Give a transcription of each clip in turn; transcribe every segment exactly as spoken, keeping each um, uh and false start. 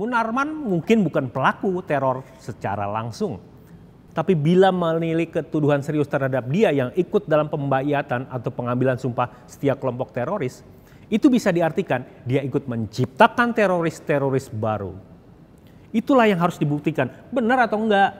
Munarman mungkin bukan pelaku teror secara langsung. Tapi bila menilik ketuduhan serius terhadap dia yang ikut dalam pembayatan atau pengambilan sumpah setiap kelompok teroris, itu bisa diartikan dia ikut menciptakan teroris-teroris baru. Itulah yang harus dibuktikan, benar atau enggak.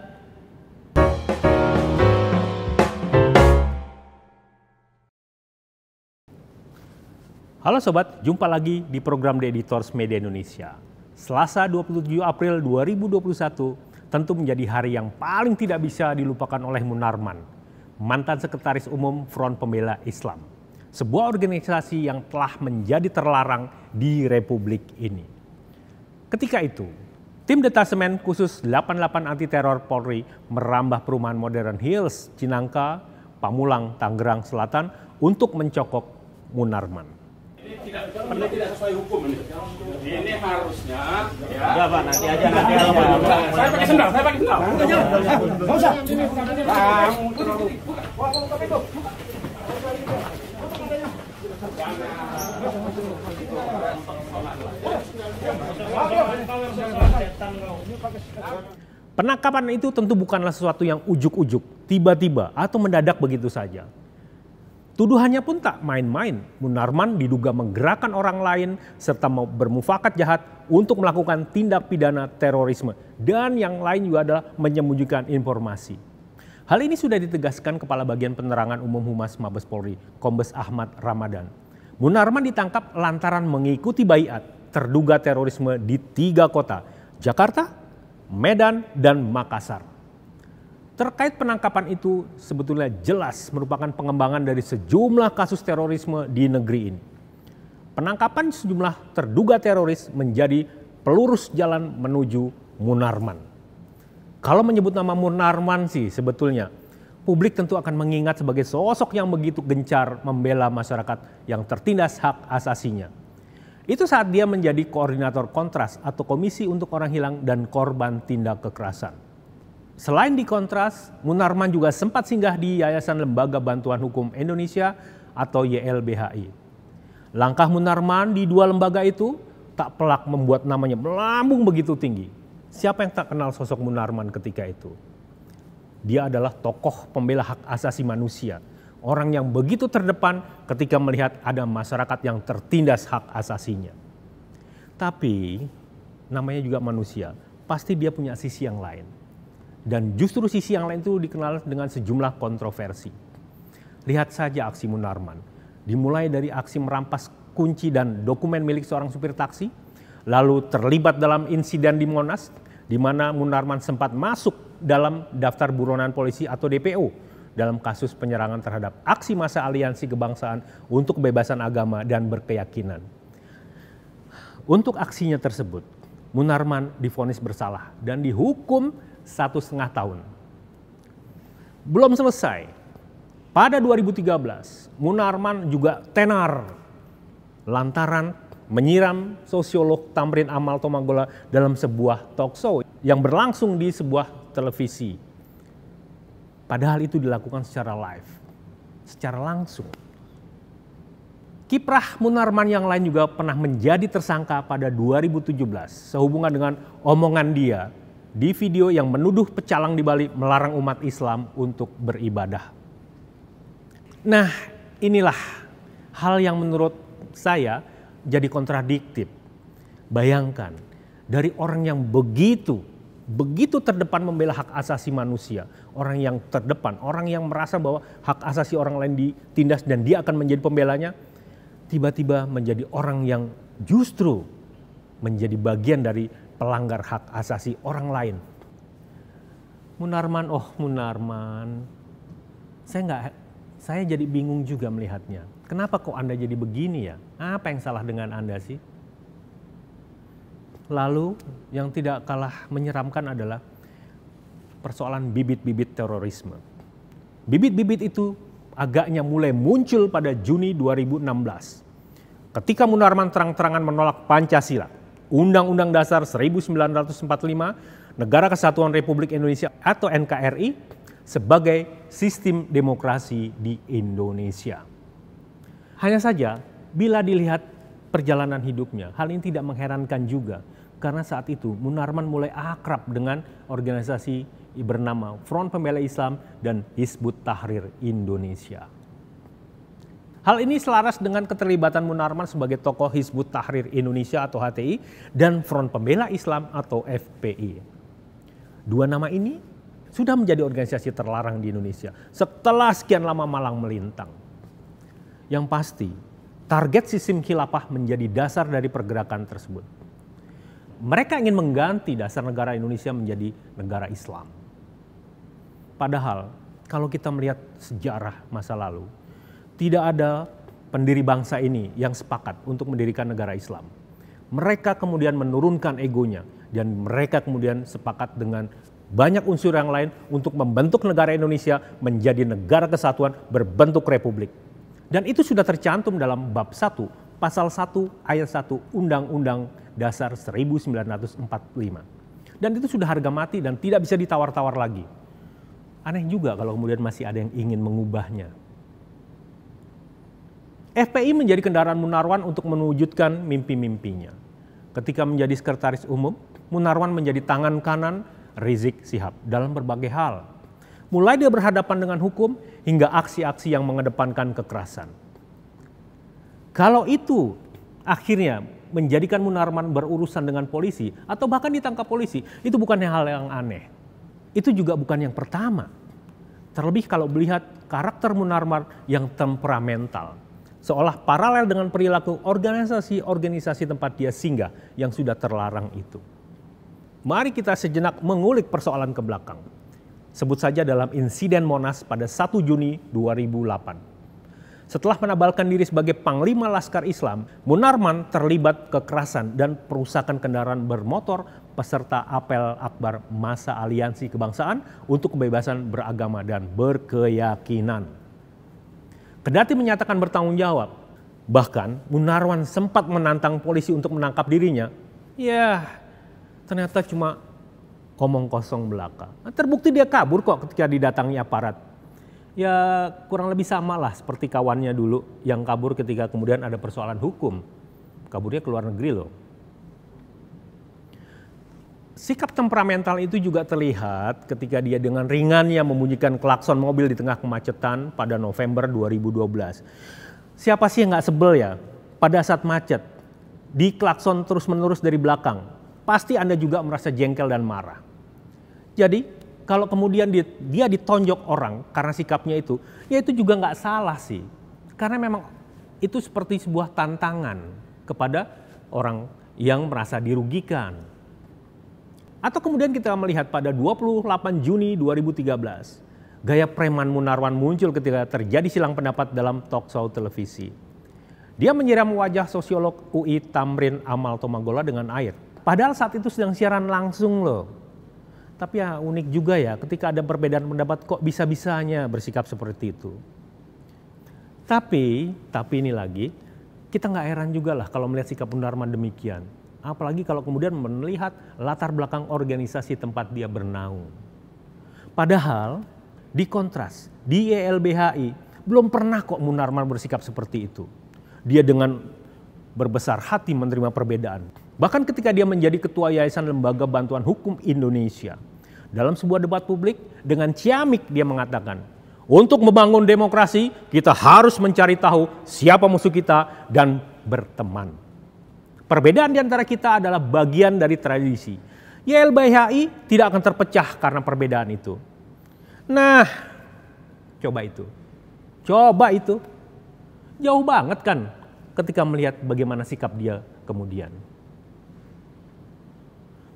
Halo Sobat, jumpa lagi di program The Editors Media Indonesia. Selasa dua puluh tujuh April dua ribu dua puluh satu tentu menjadi hari yang paling tidak bisa dilupakan oleh Munarman, mantan Sekretaris Umum Front Pembela Islam. Sebuah organisasi yang telah menjadi terlarang di Republik ini. Ketika itu, tim Detasemen Khusus delapan puluh delapan Antiteror Polri merambah perumahan Modern Hills, Cinangka, Pamulang, Tanggerang Selatan untuk mencokok Munarman. Tidak perlu, tidak sesuai hukum ini. Ini harusnya ya. Udah, Pak, nanti aja nanti aja. Saya pakai sendal, saya pakai sendal. Enggak usah. Bang, terlalu. Wah, mau pakai itu. Penangkapan itu tentu bukanlah sesuatu yang ujuk-ujuk, tiba-tiba atau mendadak begitu saja. Tuduhannya pun tak main-main. Munarman diduga menggerakkan orang lain serta bermufakat jahat untuk melakukan tindak pidana terorisme. Dan yang lain juga adalah menyembunyikan informasi. Hal ini sudah ditegaskan Kepala Bagian Penerangan Umum Humas Mabes Polri, Kombes Ahmad Ramadan. Munarman ditangkap lantaran mengikuti baiat terduga terorisme di tiga kota, Jakarta, Medan, dan Makassar. Terkait penangkapan itu sebetulnya jelas merupakan pengembangan dari sejumlah kasus terorisme di negeri ini. Penangkapan sejumlah terduga teroris menjadi pelurus jalan menuju Munarman. Kalau menyebut nama Munarman sih sebetulnya, publik tentu akan mengingat sebagai sosok yang begitu gencar membela masyarakat yang tertindas hak asasinya. Itu saat dia menjadi koordinator Kontras atau Komisi untuk Orang Hilang dan Korban Tindak Kekerasan. Selain di Kontras, Munarman juga sempat singgah di Yayasan Lembaga Bantuan Hukum Indonesia atau Y L B H I. Langkah Munarman di dua lembaga itu tak pelak membuat namanya melambung begitu tinggi. Siapa yang tak kenal sosok Munarman ketika itu? Dia adalah tokoh pembela hak asasi manusia. Orang yang begitu terdepan ketika melihat ada masyarakat yang tertindas hak asasinya. Tapi namanya juga manusia, pasti dia punya sisi yang lain. Dan justru sisi yang lain itu dikenal dengan sejumlah kontroversi. Lihat saja aksi Munarman. Dimulai dari aksi merampas kunci dan dokumen milik seorang supir taksi. Lalu terlibat dalam insiden di Monas. Di mana Munarman sempat masuk dalam daftar buronan polisi atau D P O. Dalam kasus penyerangan terhadap aksi massa aliansi kebangsaan untuk kebebasan agama dan berkeyakinan. Untuk aksinya tersebut, Munarman divonis bersalah dan dihukum satu setengah tahun. Belum selesai. Pada dua ribu tiga belas, Munarman juga tenar lantaran menyiram sosiolog Tamrin Amal Tomanggola dalam sebuah talk show yang berlangsung di sebuah televisi. Padahal itu dilakukan secara live, secara langsung. Kiprah Munarman yang lain juga pernah menjadi tersangka pada dua ribu tujuh belas sehubungan dengan omongan dia di video yang menuduh Pecalang di Bali melarang umat Islam untuk beribadah. Nah, inilah hal yang menurut saya jadi kontradiktif. Bayangkan, dari orang yang begitu, begitu terdepan membela hak asasi manusia, orang yang terdepan, orang yang merasa bahwa hak asasi orang lain ditindas dan dia akan menjadi pembelanya, tiba-tiba menjadi orang yang justru menjadi bagian dari pelanggar hak asasi orang lain. Munarman, oh Munarman, saya nggak, saya jadi bingung juga melihatnya. Kenapa kok Anda jadi begini ya? Apa yang salah dengan Anda sih? Lalu yang tidak kalah menyeramkan adalah persoalan bibit-bibit terorisme. Bibit-bibit itu agaknya mulai muncul pada Juni dua ribu enam belas. Ketika Munarman terang-terangan menolak Pancasila, Undang-Undang Dasar seribu sembilan ratus empat puluh lima, Negara Kesatuan Republik Indonesia atau N K R I sebagai sistem demokrasi di Indonesia. Hanya saja, bila dilihat perjalanan hidupnya, hal ini tidak mengherankan juga. karena saat itu Munarman mulai akrab dengan organisasi bernama Front Pembela Islam dan Hizbut Tahrir Indonesia. Hal ini selaras dengan keterlibatan Munarman sebagai tokoh Hizbut Tahrir Indonesia atau H T I dan Front Pembela Islam atau F P I. Dua nama ini sudah menjadi organisasi terlarang di Indonesia setelah sekian lama malang melintang. Yang pasti, target sistem khilafah menjadi dasar dari pergerakan tersebut. Mereka ingin mengganti dasar negara Indonesia menjadi negara Islam. Padahal, kalau kita melihat sejarah masa lalu, tidak ada pendiri bangsa ini yang sepakat untuk mendirikan negara Islam. Mereka kemudian menurunkan egonya dan mereka kemudian sepakat dengan banyak unsur yang lain untuk membentuk negara Indonesia menjadi negara kesatuan berbentuk republik. Dan itu sudah tercantum dalam bab satu, pasal satu, ayat satu Undang-Undang Dasar seribu sembilan ratus empat puluh lima. Dan itu sudah harga mati dan tidak bisa ditawar-tawar lagi. Aneh juga kalau kemudian masih ada yang ingin mengubahnya. F P I menjadi kendaraan Munarman untuk mewujudkan mimpi-mimpinya. Ketika menjadi sekretaris umum, Munarman menjadi tangan kanan Rizik Sihab dalam berbagai hal. Mulai dia berhadapan dengan hukum hingga aksi-aksi yang mengedepankan kekerasan. Kalau itu akhirnya menjadikan Munarman berurusan dengan polisi atau bahkan ditangkap polisi, itu bukan hal yang aneh. Itu juga bukan yang pertama. Terlebih kalau melihat karakter Munarman yang temperamental. Seolah paralel dengan perilaku organisasi-organisasi tempat dia singgah yang sudah terlarang itu. Mari kita sejenak mengulik persoalan ke belakang. Sebut saja dalam insiden Monas pada satu Juni dua ribu delapan. Setelah menabalkan diri sebagai Panglima Laskar Islam, Munarman terlibat kekerasan dan perusakan kendaraan bermotor peserta apel akbar masa aliansi kebangsaan untuk kebebasan beragama dan berkeyakinan. Kendati menyatakan bertanggung jawab, bahkan Munarman sempat menantang polisi untuk menangkap dirinya. Ya, ternyata cuma omong kosong belaka. Terbukti dia kabur kok ketika didatangi aparat. Ya, kurang lebih samalah seperti kawannya dulu yang kabur ketika kemudian ada persoalan hukum. Kaburnya ke luar negeri loh. Sikap temperamental itu juga terlihat ketika dia dengan ringannya membunyikan klakson mobil di tengah kemacetan pada November dua ribu dua belas. Siapa sih yang nggak sebel ya? Pada saat macet, di klakson terus-menerus dari belakang, pasti Anda juga merasa jengkel dan marah. Jadi, kalau kemudian dia ditonjok orang karena sikapnya itu, ya itu juga nggak salah sih. Karena memang itu seperti sebuah tantangan kepada orang yang merasa dirugikan. Atau kemudian kita melihat pada dua puluh delapan Juni dua ribu tiga belas, gaya preman Munarman muncul ketika terjadi silang pendapat dalam talk show televisi. Dia menyiram wajah sosiolog U I Tamrin Amal Tomanggola dengan air. Padahal saat itu sedang siaran langsung loh. Tapi ya unik juga ya, ketika ada perbedaan pendapat kok bisa-bisanya bersikap seperti itu. Tapi, tapi ini lagi, kita nggak heran juga lah kalau melihat sikap Munarman demikian. Apalagi kalau kemudian melihat latar belakang organisasi tempat dia bernaung. Padahal di Kontras, di Y L B H I, belum pernah kok Munarman bersikap seperti itu. Dia dengan berbesar hati menerima perbedaan. Bahkan ketika dia menjadi ketua Yayasan Lembaga Bantuan Hukum Indonesia. Dalam sebuah debat publik, dengan ciamik dia mengatakan, untuk membangun demokrasi, kita harus mencari tahu siapa musuh kita dan berteman. Perbedaan di antara kita adalah bagian dari tradisi. Y L B H I tidak akan terpecah karena perbedaan itu. Nah, coba itu. Coba itu. Jauh banget kan ketika melihat bagaimana sikap dia kemudian.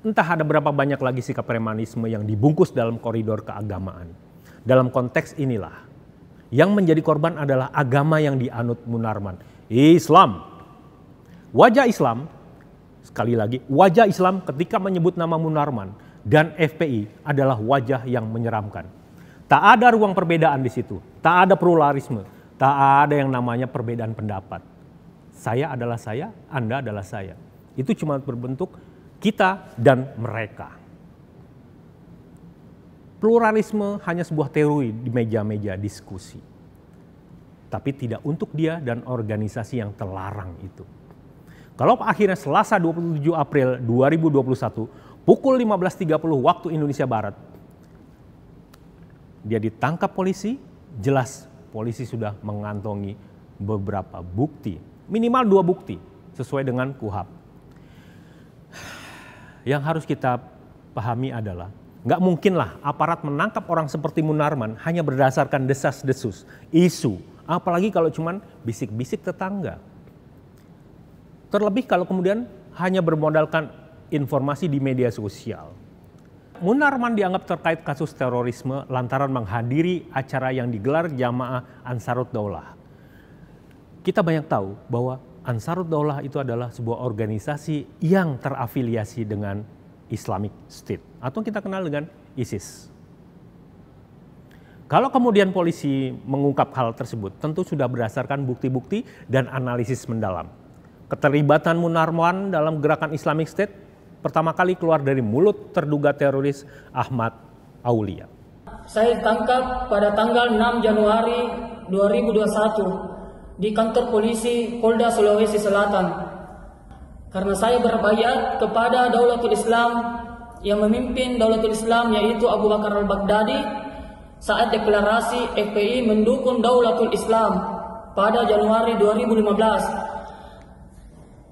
Entah ada berapa banyak lagi sikap premanisme yang dibungkus dalam koridor keagamaan. Dalam konteks inilah, yang menjadi korban adalah agama yang dianut Munarman, Islam. Wajah Islam, sekali lagi, wajah Islam ketika menyebut nama Munarman dan F P I adalah wajah yang menyeramkan. Tak ada ruang perbedaan di situ, tak ada pluralisme, tak ada yang namanya perbedaan pendapat. Saya adalah saya, Anda adalah saya. Itu cuma berbentuk kita dan mereka. Pluralisme hanya sebuah teori di meja-meja diskusi. Tapi tidak untuk dia dan organisasi yang terlarang itu. Kalau akhirnya Selasa dua puluh tujuh April dua ribu dua puluh satu pukul lima belas tiga puluh waktu Indonesia Barat, dia ditangkap polisi, jelas polisi sudah mengantongi beberapa bukti. Minimal dua bukti sesuai dengan KUHAP. Yang harus kita pahami adalah nggak mungkinlah aparat menangkap orang seperti Munarman hanya berdasarkan desas-desus, isu. Apalagi kalau cuman bisik-bisik tetangga. Terlebih kalau kemudian hanya bermodalkan informasi di media sosial. Munarman dianggap terkait kasus terorisme lantaran menghadiri acara yang digelar jamaah Ansarut Daulah. Kita banyak tahu bahwa Ansarut Daulah itu adalah sebuah organisasi yang terafiliasi dengan Islamic State atau kita kenal dengan ISIS. Kalau kemudian polisi mengungkap hal tersebut, tentu sudah berdasarkan bukti-bukti dan analisis mendalam. Keterlibatan Munarman dalam gerakan Islamic State pertama kali keluar dari mulut terduga teroris Ahmad Aulia. Saya ditangkap pada tanggal enam Januari dua ribu dua puluh satu di kantor polisi Polda Sulawesi Selatan karena saya berbaiat kepada Daulatul Islam yang memimpin Daulatul Islam yaitu Abu Bakar al-Baghdadi saat deklarasi F P I mendukung Daulatul Islam pada Januari dua ribu lima belas.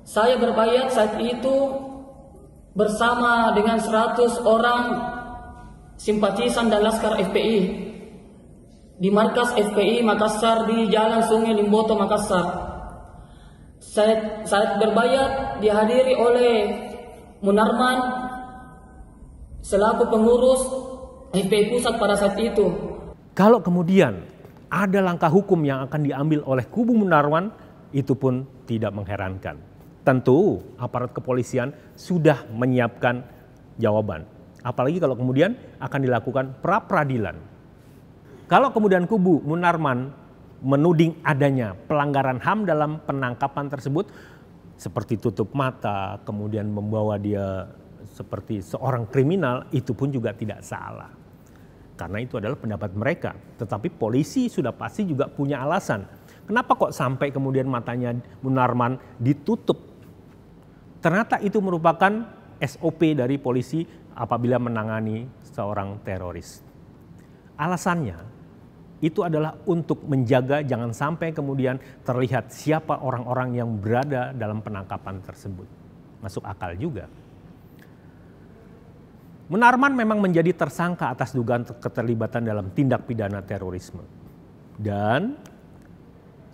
Saya berbaiat saat itu bersama dengan seratus orang simpatisan dan Laskar F P I di markas F P I Makassar di Jalan Sungai Limboto, Makassar. Saat, saat berbaiat dihadiri oleh Munarman selaku pengurus F P I pusat pada saat itu. Kalau kemudian ada langkah hukum yang akan diambil oleh kubu Munarman, itu pun tidak mengherankan. Tentu aparat kepolisian sudah menyiapkan jawaban. Apalagi kalau kemudian akan dilakukan pra-peradilan. Kalau kemudian kubu Munarman menuding adanya pelanggaran H A M dalam penangkapan tersebut. Seperti tutup mata, kemudian membawa dia seperti seorang kriminal, itu pun juga tidak salah. Karena itu adalah pendapat mereka. Tetapi polisi sudah pasti juga punya alasan. Kenapa kok sampai kemudian matanya Munarman ditutup? Ternyata itu merupakan S O P dari polisi apabila menangani seorang teroris. Alasannya itu adalah untuk menjaga jangan sampai kemudian terlihat siapa orang-orang yang berada dalam penangkapan tersebut. Masuk akal juga. Munarman memang menjadi tersangka atas dugaan keterlibatan dalam tindak pidana terorisme. Dan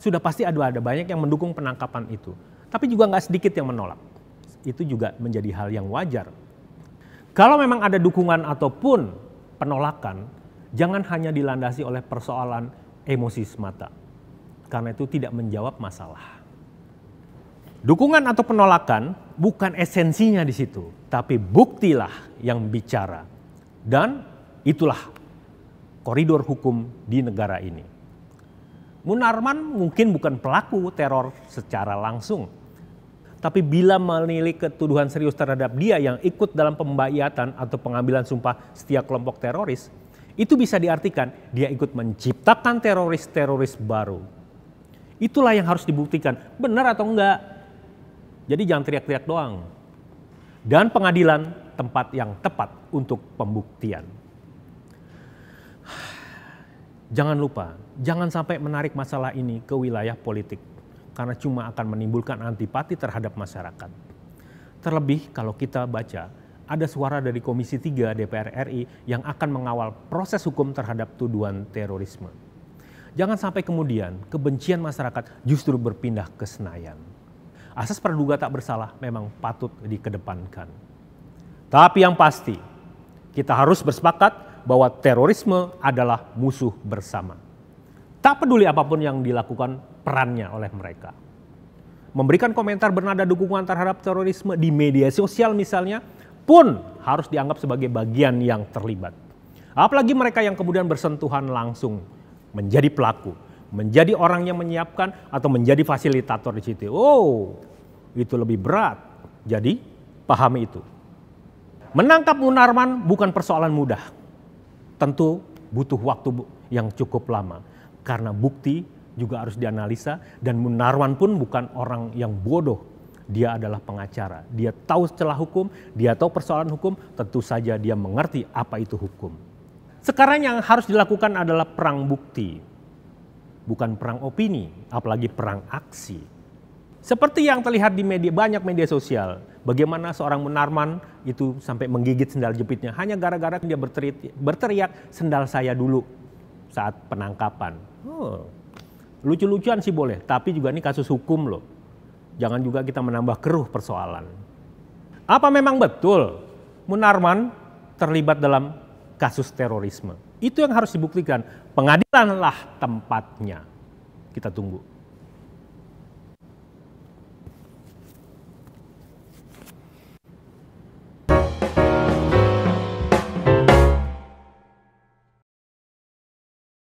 sudah pasti ada ada banyak yang mendukung penangkapan itu. Tapi juga nggak sedikit yang menolak. Itu juga menjadi hal yang wajar. Kalau memang ada dukungan ataupun penolakan, jangan hanya dilandasi oleh persoalan emosi semata. Karena itu tidak menjawab masalah. Dukungan atau penolakan bukan esensinya di situ, tapi buktilah yang bicara. Dan itulah koridor hukum di negara ini. Munarman mungkin bukan pelaku teror secara langsung. Tapi bila menilik ketuduhan serius terhadap dia yang ikut dalam pembaiatan atau pengambilan sumpah setiap kelompok teroris, itu bisa diartikan dia ikut menciptakan teroris-teroris baru. Itulah yang harus dibuktikan, benar atau enggak. Jadi jangan teriak-teriak doang. Dan pengadilan tempat yang tepat untuk pembuktian. Jangan lupa, jangan sampai menarik masalah ini ke wilayah politik. Karena cuma akan menimbulkan antipati terhadap masyarakat. Terlebih kalau kita baca, ada suara dari Komisi tiga D P R R I yang akan mengawal proses hukum terhadap tuduhan terorisme. Jangan sampai kemudian kebencian masyarakat justru berpindah ke Senayan. Asas praduga tak bersalah memang patut dikedepankan. Tapi yang pasti, kita harus bersepakat bahwa terorisme adalah musuh bersama. Tak peduli apapun yang dilakukan perannya oleh mereka. Memberikan komentar bernada dukungan terhadap terorisme di media sosial misalnya pun harus dianggap sebagai bagian yang terlibat. Apalagi mereka yang kemudian bersentuhan langsung menjadi pelaku, menjadi orang yang menyiapkan atau menjadi fasilitator di situ. Oh, itu lebih berat. Jadi, pahami itu. Menangkap Munarman bukan persoalan mudah. Tentu butuh waktu yang cukup lama karena bukti juga harus dianalisa dan Munarman pun bukan orang yang bodoh. dia adalah pengacara. Dia tahu celah hukum, dia tahu persoalan hukum, tentu saja dia mengerti apa itu hukum. Sekarang yang harus dilakukan adalah perang bukti, bukan perang opini, apalagi perang aksi. Seperti yang terlihat di media, banyak media sosial, bagaimana seorang Munarman itu sampai menggigit sendal jepitnya hanya gara-gara dia berteriak, berteriak sendal saya dulu saat penangkapan. Oh. Lucu-lucuan sih boleh, tapi juga ini kasus hukum loh. Jangan juga kita menambah keruh persoalan. Apa memang betul Munarman terlibat dalam kasus terorisme? Itu yang harus dibuktikan. Pengadilan lah tempatnya. Kita tunggu.